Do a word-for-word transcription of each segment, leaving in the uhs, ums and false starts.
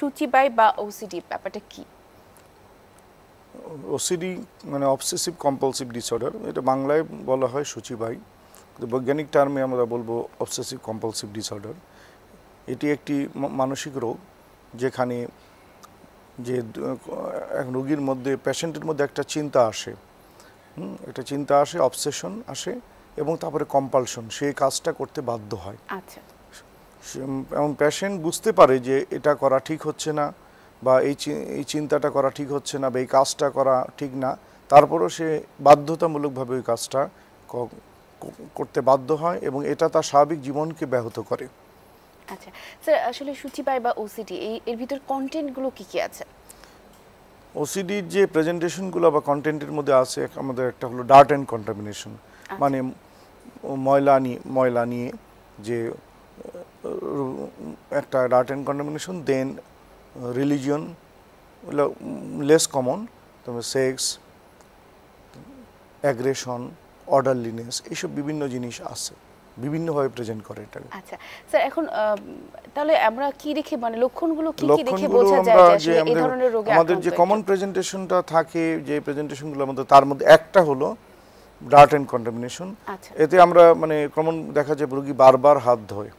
শুচিবাই বা ওসিডি ব্যাপারটা কি? ওসিডি মানে অবসেসিভ কম্পালসিভ ডিসঅর্ডার, এটা বাংলায় বলা হয় শুচিবাই, কিন্তু বৈজ্ঞানিক টার্মে আমরা বলবো অবসেসিভ কম্পালসিভ ডিসঅর্ডার। এটি একটি মানসিক রোগ যেখানে যে এক রোগীর মধ্যে পেশেন্টের মধ্যে একটা চিন্তা আসে, একটা চিন্তা আসে, অবসেশন আসে এবং তারপরে কম্পালশন, সে কাজটা করতে বাধ্য হয়। আচ্ছা, এবং পেশেন্ট বুঝতে পারে যে এটা করা ঠিক হচ্ছে না বা এই এই চিন্তাটা করা ঠিক হচ্ছে না বা এই কাজটা করা ঠিক না, তারপরও সে বাধ্যতামূলকভাবে ওই কাজটা করতে বাধ্য হয় এবং এটা তার স্বাভাবিক জীবনকে ব্যাহত করে। আচ্ছা স্যার, আসলে শুচিবাই বা ওসিডি এর ভিতর কন্টেন্টগুলো কি কি আছে? ওসিডির যে প্রেজেন্টেশনগুলো বা কন্টেন্টের মধ্যে আছে, আমাদের একটা হলো ডার্ট অ্যান্ড কন্টামিনেশন, মানে ময়লা নিয়ে ময়লা নিয়ে যে একটা dirt and contamination. Then religion less common, তবে সেক্স, অ্যাগ্রেশন, অর্ডারলিনেস, এইসব বিভিন্ন জিনিস আছে, বিভিন্নভাবে প্রেজেন্ট করে এটা। আচ্ছা স্যার, এখন তাহলে আমরা কি দেখে মানে লক্ষণগুলো কি কি দেখে বোঝা যায় যে এই ধরনের রোগে আমাদের যে কমন প্রেজেন্টেশনটা থাকে, যে প্রেজেন্টেশনগুলো আমাদের, তার মধ্যে একটা হলো ডার্ট অ্যান্ড কন্টামিনেশন। এতে আমরা মানে কমন দেখা যায় রোগী বারবার হাত ধোয়,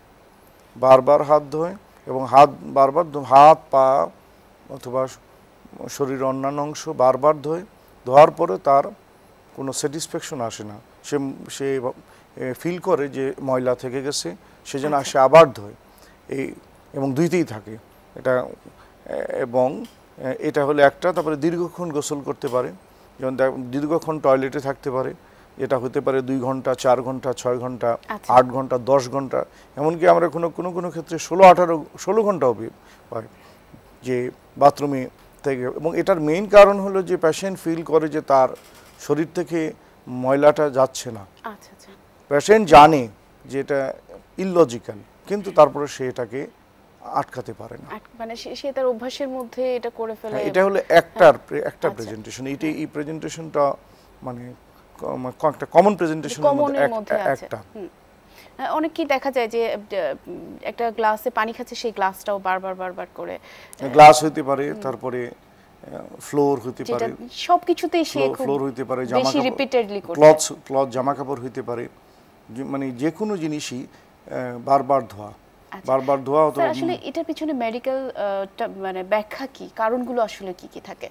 বারবার হাত ধোয় এবং হাত বারবার হাত পা অথবা শরীরের অন্যান্য অংশ বারবার ধোয়, ধোয়ার পরে তার কোনো স্যাটিসফ্যাকশন আসে না, সে সে ফিল করে যে ময়লা থেকে গেছে, সেজন্য আসে আবার ধোয়, এই এবং ধুইতেই থাকে এটা। এবং এটা হলে একটা, তারপরে দীর্ঘক্ষণ গোসল করতে পারে, যেমন দীর্ঘক্ষণ টয়লেটে থাকতে পারে, এটা হতে পারে দুই ঘন্টা, চার ঘন্টা, ছয় ঘন্টা, আট ঘন্টা, দশ ঘন্টা, এমনকি আমরা কোনো কোনো কোনো ক্ষেত্রে ষোলো আঠারো ষোলো ঘন্টাও হয় যে বাথরুমে থেকে। এবং এটার মেইন কারণ হলো যে পেশেন্ট ফিল করে যে তার শরীর থেকে ময়লাটা যাচ্ছে না। পেশেন্ট জানে যে এটা ইললজিক্যাল, কিন্তু তারপরে সে এটাকে আটকাতে পারে না, মানে সে তার অভ্যাসের মধ্যে এটা করে ফেলে। এটা হলো একটার একটা প্রেজেন্টেশন, এটা এই প্রেজেন্টেশনটা মানে একটা কমন প্রেজেন্টেশনের মধ্যে একটা। অনেকেই দেখা যায় যে একটা গ্লাসে পানি খাচ্ছে, সেই গ্লাসটাও বারবার বারবার করে, গ্লাস হতে পারে, তারপরে ফ্লোর হতে পারে, সবকিছুতেই সে ফ্লোর হতে পারে, জামা কাপড় রিপিটেডলি করে, ক্লথ ক্লথ জামা কাপড় হতে পারে, মানে যে কোনো জিনিসই বারবার ধোয়া বারবার ধোয়া হতো। আসলে এটার পিছনে মেডিকেল মানে ব্যাখ্যা কি, কারণগুলো আসলে কি কি থাকে?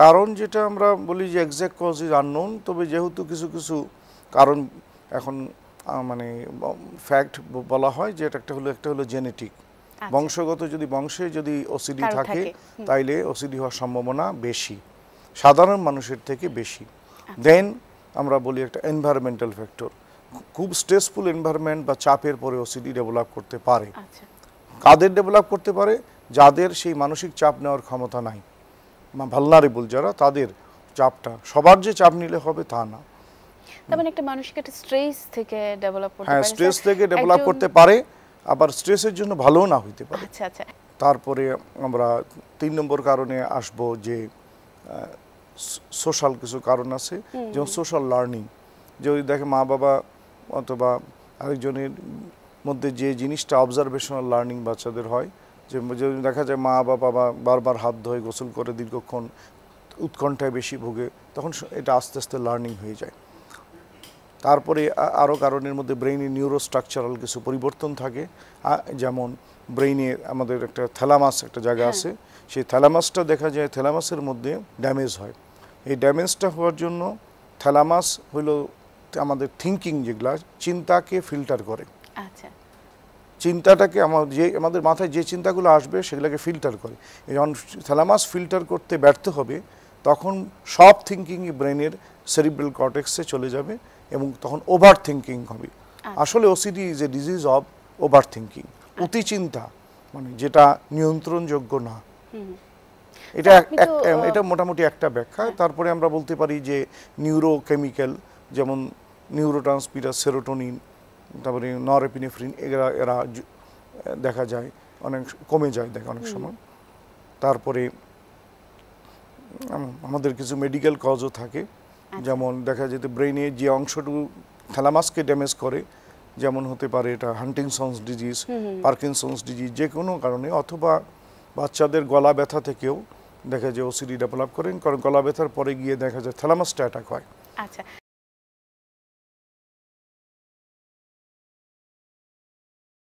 কারণ যেটা আমরা বলি যে এক্স্যাক্ট কজ ইজ আননোন, তবে যেহেতু কিছু কিছু কারণ এখন মানে ফ্যাক্ট বলা হয় যে একটা হলো একটা হলো জেনেটিক, বংশগত, যদি বংশে যদি ওসিডি থাকে তাইলে ওসিডি হওয়ার সম্ভাবনা বেশি, সাধারণ মানুষের থেকে বেশি। দেন আমরা বলি একটা এনভায়রনমেন্টাল ফ্যাক্টর, খুব স্ট্রেসফুল এনভায়রনমেন্ট বা চাপের পরে ওসিডি ডেভেলপ করতে পারে। কাদের ডেভেলপ করতে পারে? যাদের সেই মানসিক চাপ নেওয়ার ক্ষমতা নাই, ভালনারেবল যারা, তাদের চাপটা, সবার যে চাপ নিলে হবে তা না, তবে একটা মানসিক একটা স্ট্রেস থেকে ডেভেলপ করতে পারে। হ্যাঁ, স্ট্রেস থেকে ডেভেলপ করতে পারে, আবার স্ট্রেসের জন্য ভালো না হইতে পারে। আচ্ছা আচ্ছা, তারপরে আমরা তিন নম্বর কারণে আসব যে সোশ্যাল কিছু কারণ আছে, যেমন সোশ্যাল লার্নিং, যদি দেখে মা বাবা অথবা আরেকজনের মধ্যে যে জিনিসটা অবজারভেশনাল লার্নিং বাচ্চাদের হয়, যে দেখা যায় মা বা বাবা বারবার হাত ধোয়, গোসল করে, দীর্ঘক্ষণ উৎকণ্ঠায় বেশি ভোগে, তখন এটা আস্তে আস্তে লার্নিং হয়ে যায়। তারপরে আরও কারণের মধ্যে ব্রেইনের নিউরোস্ট্রাকচারাল কিছু পরিবর্তন থাকে, যেমন ব্রেইনে আমাদের একটা থ্যালামাস একটা জায়গা আছে, সেই থ্যালামাসটা দেখা যায় থ্যালামাসের মধ্যে ড্যামেজ হয়। এই ড্যামেজটা হওয়ার জন্য থ্যালামাস হলো আমাদের থিঙ্কিং, যেগুলা চিন্তাকে ফিল্টার করে। আচ্ছা, চিন্তাটাকে আমার যে আমাদের মাথায় যে চিন্তাগুলো আসবে সেগুলোকে ফিল্টার করে, যখন থ্যালামাস ফিল্টার করতে ব্যর্থ হবে তখন সব থিঙ্কিংই ব্রেনের সেরিব্রাল কর্টেক্সে চলে যাবে এবং তখন ওভার থিঙ্কিং হবে। আসলে OCD is a disease of over thinking, অতি চিন্তা, মানে যেটা নিয়ন্ত্রণযোগ্য না। এটা এটা মোটামুটি একটা ব্যাখ্যা। তারপরে আমরা বলতে পারি যে নিউরোকেমিক্যাল, যেমন নিউরোট্রান্সমিটার সেরোটোনিন, তারপরে নরেপিনেফ্রিন, এরা এরা দেখা যায় অনেক কমে যায় দেখা অনেক সময়। তারপরে আমাদের কিছু মেডিকেল কজও থাকে, যেমন দেখা যেতে ব্রেইনে যে অংশটুকু থ্যালামাসকে ড্যামেজ করে, যেমন হতে পারে এটা হান্টিংসনস ডিজিজ, পার্কিনসনস ডিজিজ, যে কোনো কারণে, অথবা বাচ্চাদের গলা ব্যথা থেকেও দেখা যায় ওসিডি ডেভেলপ করেন, কারণ গলা ব্যথার পরে গিয়ে দেখা যায় থ্যালামাসটা অ্যাটাক হয়। আচ্ছা,